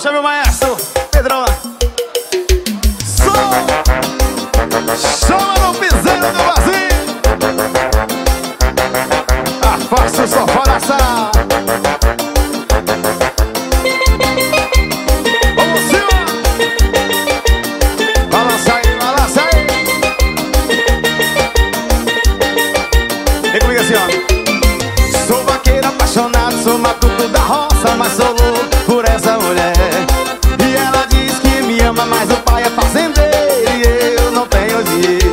Poxa, meu maestro, Pedrão lá. Chama no piseiro do Basília. Afasta o sofá da sala. Vamos, Silva. Balança aí, balança aí. Vem comigo assim, ó. Sou vaqueiro apaixonado, sou matuto da roça, mas sou louco por essa mulher. E ela diz que me ama, mas o pai é fazendeiro e eu não tenho dinheiro.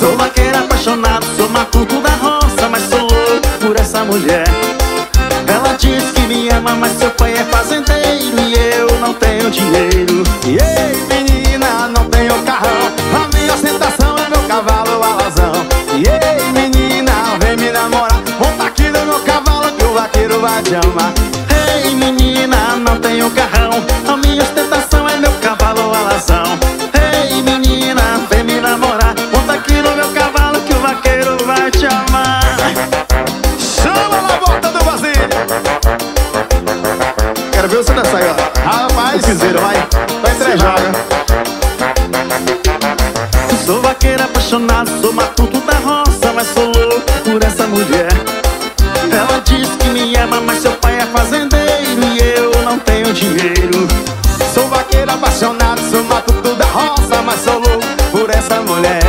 Sou vaqueiro apaixonado, sou matuto da roça, mas sou louco por essa mulher. Ela diz que me ama, mas seu pai é fazendeiro e eu não tenho dinheiro. E ei, menina, não tenho carrão, a minha ostentação é meu cavalo, a razão. E ei, menina, vem me namorar, monta aqui no meu cavalo que o vaqueiro vai te amar. Ei, menina, não tenho carrão, a minha ostentação é meu cavalo alazão. Ei, menina, vem me namorar, monta aqui no meu cavalo que o vaqueiro vai te amar. Chama na volta do Basília. Quero ver você dançar aí, ó. Rapaz, o piseiro, vai entrejar, né? Sou vaqueiro apaixonado, sou matuto da roça, mas sou louco por essa mulher. Ela diz que me ama, mas seu pai é fazendeiro e eu não tenho dinheiro. Sou vaqueiro apaixonado, sou matuto da roça, mas sou louco por essa mulher.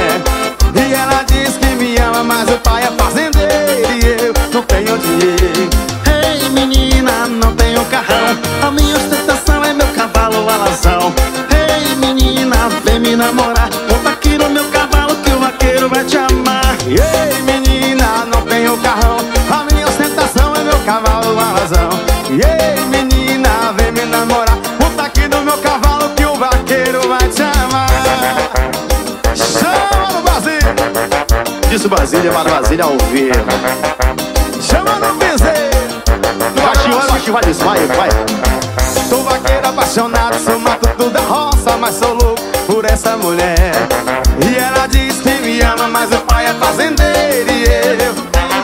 E ela diz que me ama, mas o pai é fazendeiro e eu não tenho dinheiro. Ei, menina, não tenho carrão, a minha ostentação é meu cavalo alazão. Ei, menina, vem me namorar, volta aqui no meu cavalo que o vaqueiro vai te amar. Ei, menina, não tenho carrão, a minha ostentação é meu cavalo alazão. Ei, menina, vem me namorar, monta aqui no meu cavalo que o vaqueiro vai te amar. Chama no Basília. Isso, Basília, Marbasília ao vivo. Chama no PZ. Acho que vai desmaio, vai. Sou vaqueiro apaixonado, sou matuto da roça, mas sou louco por essa mulher. E ela diz que me ama, mas o pai é fazendeiro e eu...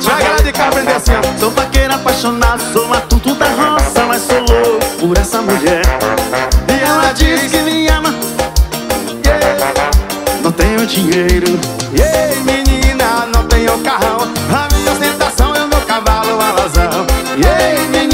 Jagade, cabra, assim, ó. Sou vaqueiro apaixonado, sou matuto da roça, mas sou louco por essa mulher. E ela diz que me ama, yeah. Não tenho dinheiro. Ei, yeah, menina, não tenho carrão, a minha ostentação é o meu cavalo alazão. Ei, yeah, menina.